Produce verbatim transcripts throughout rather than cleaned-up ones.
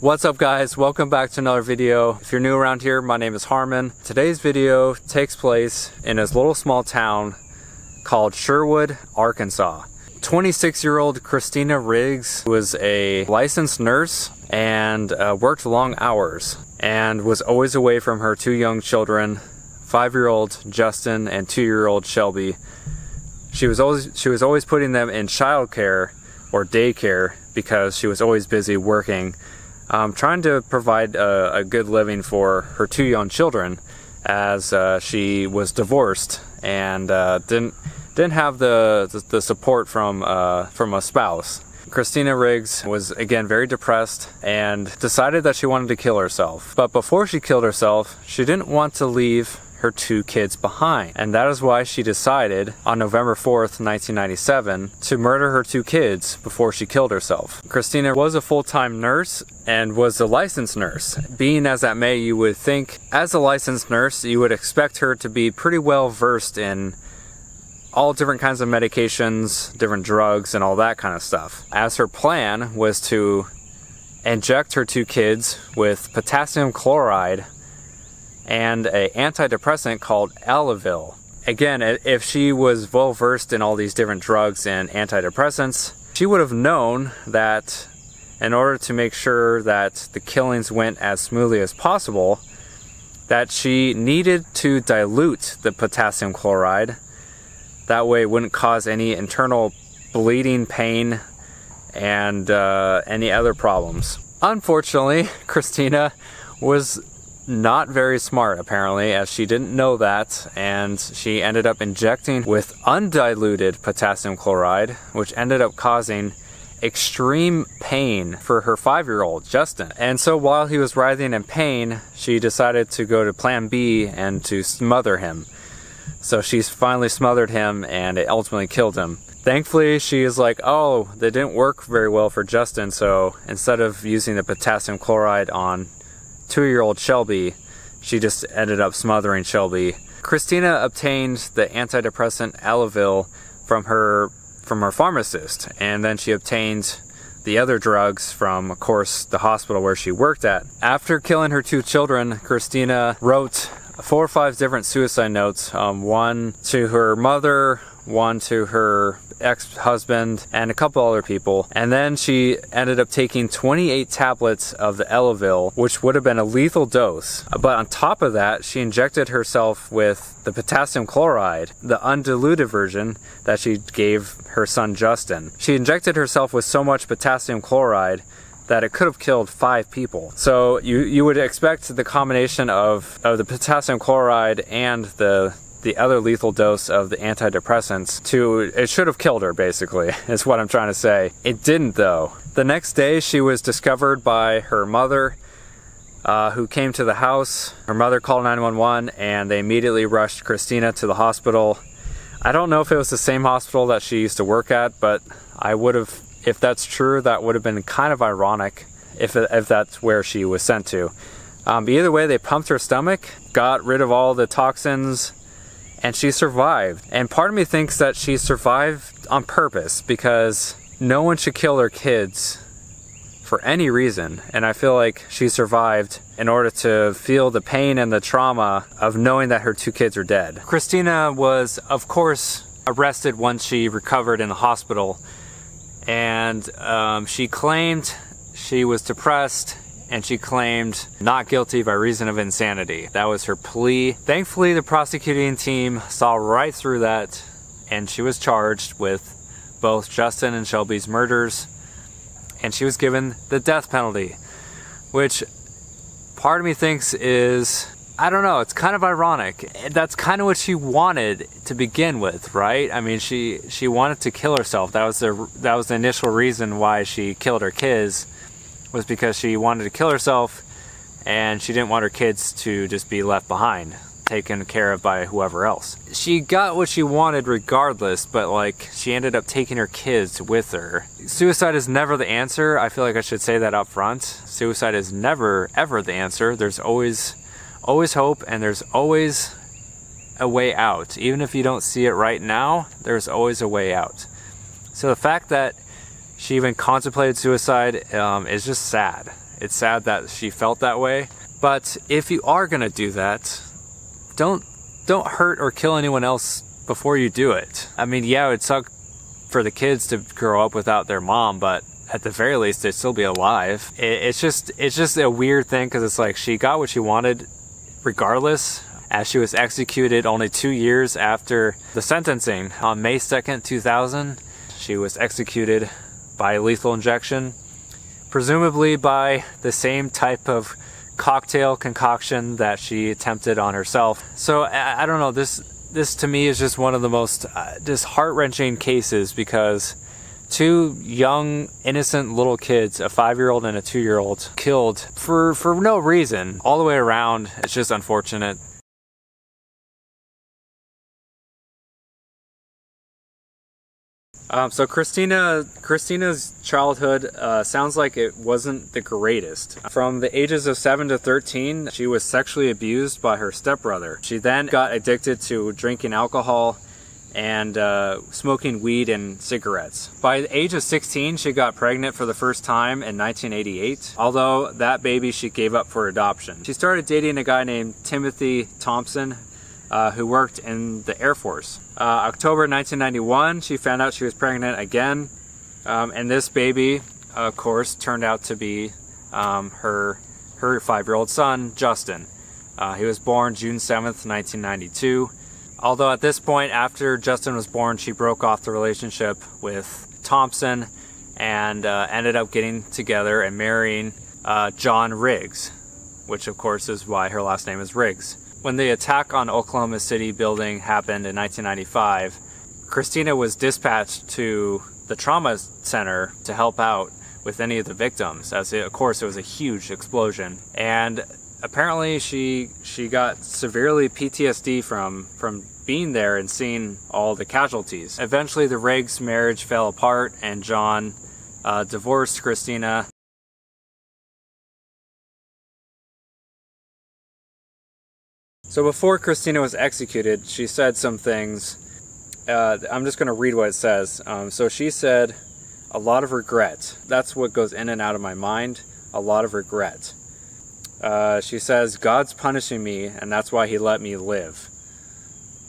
What's up guys, welcome back to another video. If you're new around here, my name is Harmon. Today's video takes place in this little small town called Sherwood, Arkansas. twenty-six year old Christina Riggs was a licensed nurse and uh, worked long hours and was always away from her two young children, five year old Justin and two year old Shelby. She was always, she was always putting them in childcare or daycare because she was always busy working. Um, trying to provide a, a good living for her two young children, as uh, she was divorced and uh, didn't didn't have the the, the support from uh, from a spouse. Christina Riggs was again very depressed and decided that she wanted to kill herself. But before she killed herself, she didn't want to leave her two kids behind, and that is why she decided on November fourth nineteen ninety-seven to murder her two kids before she killed herself. Christina was a full-time nurse and was a licensed nurse. Being as that may, you would think as a licensed nurse you would expect her to be pretty well versed in all different kinds of medications, different drugs, and all that kind of stuff, as her plan was to inject her two kids with potassium chloride and an antidepressant called Elavil. Again, if she was well versed in all these different drugs and antidepressants, she would have known that in order to make sure that the killings went as smoothly as possible, that she needed to dilute the potassium chloride. That way it wouldn't cause any internal bleeding, pain, and uh, any other problems. Unfortunately, Christina was not very smart apparently, as she didn't know that, and she ended up injecting with undiluted potassium chloride, which ended up causing extreme pain for her five year old Justin. And so while he was writhing in pain, she decided to go to plan B and to smother him. So she's finally smothered him and it ultimately killed him. Thankfully, she is like, oh, they didn't work very well for Justin, so instead of using the potassium chloride on two year old Shelby, she just ended up smothering Shelby. Christina obtained the antidepressant Elavil from her from her pharmacist, and then she obtained the other drugs from, of course, the hospital where she worked at. After killing her two children, Christina wrote four or five different suicide notes, um, one to her mother, one to her ex-husband, and a couple other people. And then she ended up taking twenty-eight tablets of the Elavil, which would have been a lethal dose. But on top of that, she injected herself with the potassium chloride, the undiluted version that she gave her son Justin. She injected herself with so much potassium chloride that it could have killed five people. So you, you would expect the combination of, of the potassium chloride and the the other lethal dose of the antidepressants to, it should have killed her basically, is what I'm trying to say. It didn't though. The next day she was discovered by her mother, uh, who came to the house. Her mother called nine one one and they immediately rushed Christina to the hospital. I don't know if it was the same hospital that she used to work at, but I would have, if that's true, that would have been kind of ironic if, if that's where she was sent to. Um, but either way, they pumped her stomach, got rid of all the toxins, and she survived. And part of me thinks that she survived on purpose, because no one should kill their kids for any reason. And I feel like she survived in order to feel the pain and the trauma of knowing that her two kids are dead. Christina was, of course, arrested once she recovered in the hospital. And um, she claimed she was depressed, and she claimed not guilty by reason of insanity. That was her plea. Thankfully, the prosecuting team saw right through that, and she was charged with both Justin and Shelby's murders, and she was given the death penalty, which part of me thinks is, I don't know, it's kind of ironic. That's kind of what she wanted to begin with, right? I mean, she she wanted to kill herself. That was the, that was the initial reason why she killed her kids, was because she wanted to kill herself and she didn't want her kids to just be left behind, taken care of by whoever else. She got what she wanted regardless, but like, she ended up taking her kids with her. Suicide is never the answer. I feel like I should say that up front. Suicide is never, ever the answer. There's always, always hope, and there's always a way out. Even if you don't see it right now, there's always a way out. So the fact that she even contemplated suicide um, is just sad. It's sad that she felt that way. But if you are going to do that, don't don't hurt or kill anyone else before you do it. I mean, yeah, it would suck for the kids to grow up without their mom, but at the very least, they'd still be alive. It, it's just it's just a weird thing, because it's like she got what she wanted regardless, as she was executed only two years after the sentencing. On May second, two thousand, she was executed by lethal injection, presumably by the same type of cocktail concoction that she attempted on herself. So I, I don't know, this this to me is just one of the most uh, just heart-wrenching cases, because two young innocent little kids, a five-year-old and a two-year-old, killed for for no reason all the way around. It's just unfortunate. Um, so Christina, Christina's childhood uh, sounds like it wasn't the greatest. From the ages of seven to thirteen, she was sexually abused by her stepbrother. She then got addicted to drinking alcohol and uh, smoking weed and cigarettes. By the age of sixteen, she got pregnant for the first time in nineteen eighty-eight, although that baby she gave up for adoption. She started dating a guy named Timothy Thompson, Uh, who worked in the Air Force. Uh, October nineteen ninety-one, she found out she was pregnant again, um, and this baby, of course, turned out to be um, her her five-year-old son, Justin. Uh, he was born June seventh, nineteen ninety-two. Although at this point, after Justin was born, she broke off the relationship with Thompson and uh, ended up getting together and marrying uh, John Riggs, which of course is why her last name is Riggs. When the attack on Oklahoma City building happened in nineteen ninety-five, Christina was dispatched to the trauma center to help out with any of the victims, as it, of course it was a huge explosion. And apparently she she got severely P T S D from, from being there and seeing all the casualties. Eventually the Riggs marriage fell apart and John uh, divorced Christina. So before Christina was executed, she said some things. Uh, I'm just going to read what it says. Um, so she said, "A lot of regret. That's what goes in and out of my mind. A lot of regret." Uh, she says, "God's punishing me, and that's why he let me live.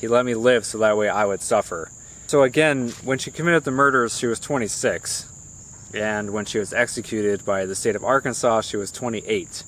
He let me live so that way I would suffer." So again, when she committed the murders, she was twenty-six. And when she was executed by the state of Arkansas, she was twenty-eight.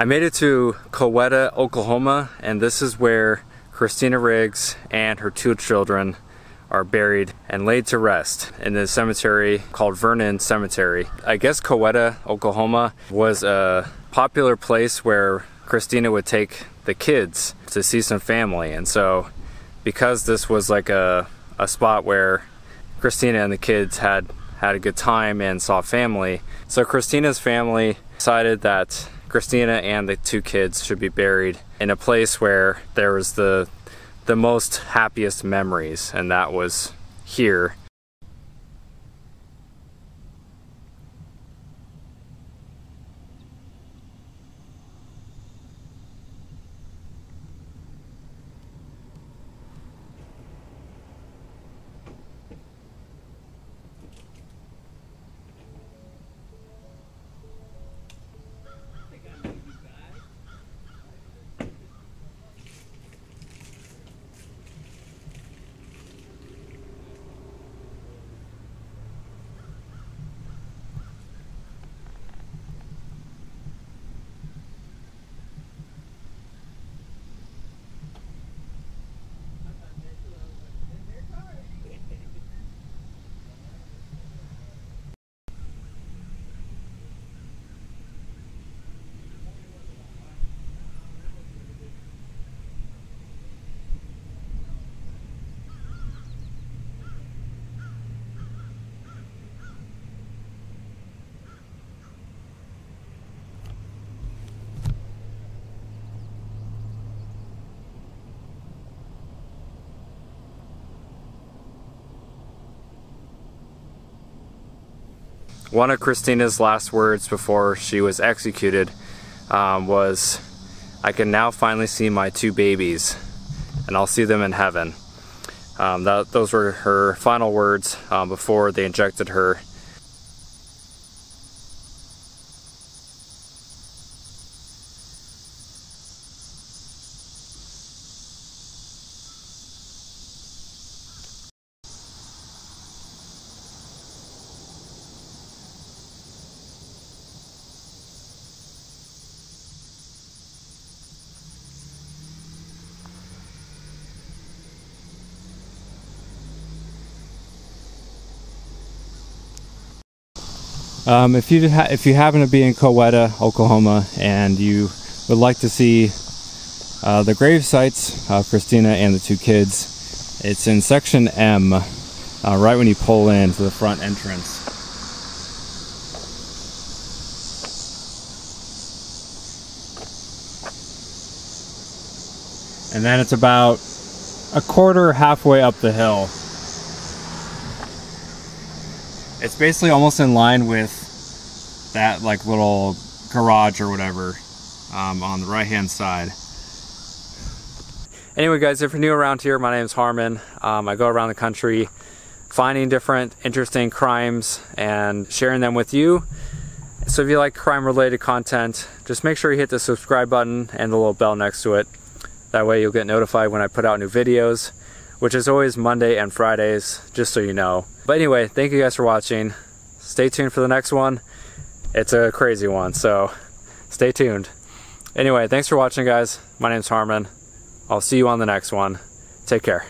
I made it to Coweta, Oklahoma, and this is where Christina Riggs and her two children are buried and laid to rest in the cemetery called Vernon Cemetery. I guess Coweta, Oklahoma was a popular place where Christina would take the kids to see some family, and so because this was like a, a spot where Christina and the kids had, had a good time and saw family, so Christina's family decided that Christina and the two kids should be buried in a place where there was the the most happiest memories, and that was here. one of Christina's last words before she was executed um, was, "I can now finally see my two babies, and I'll see them in heaven." Um, that, those were her final words um, before they injected her. Um, if you ha if you happen to be in Coweta, Oklahoma, and you would like to see uh, the grave sites of Christina and the two kids, it's in section M, uh, right when you pull in to the front entrance. And then it's about a quarter, halfway up the hill. It's basically almost in line with that like little garage or whatever um, on the right hand side. Anyway guys, if you're new around here, my name is Harmon. Um, I go around the country finding different interesting crimes and sharing them with you. So if you like crime related content, just make sure you hit the subscribe button and the little bell next to it. That way you'll get notified when I put out new videos, which is always Monday and Fridays, just so you know. But anyway, thank you guys for watching. Stay tuned for the next one. It's a crazy one, so stay tuned. Anyway, thanks for watching, guys. My name's Harmon. I'll see you on the next one. Take care.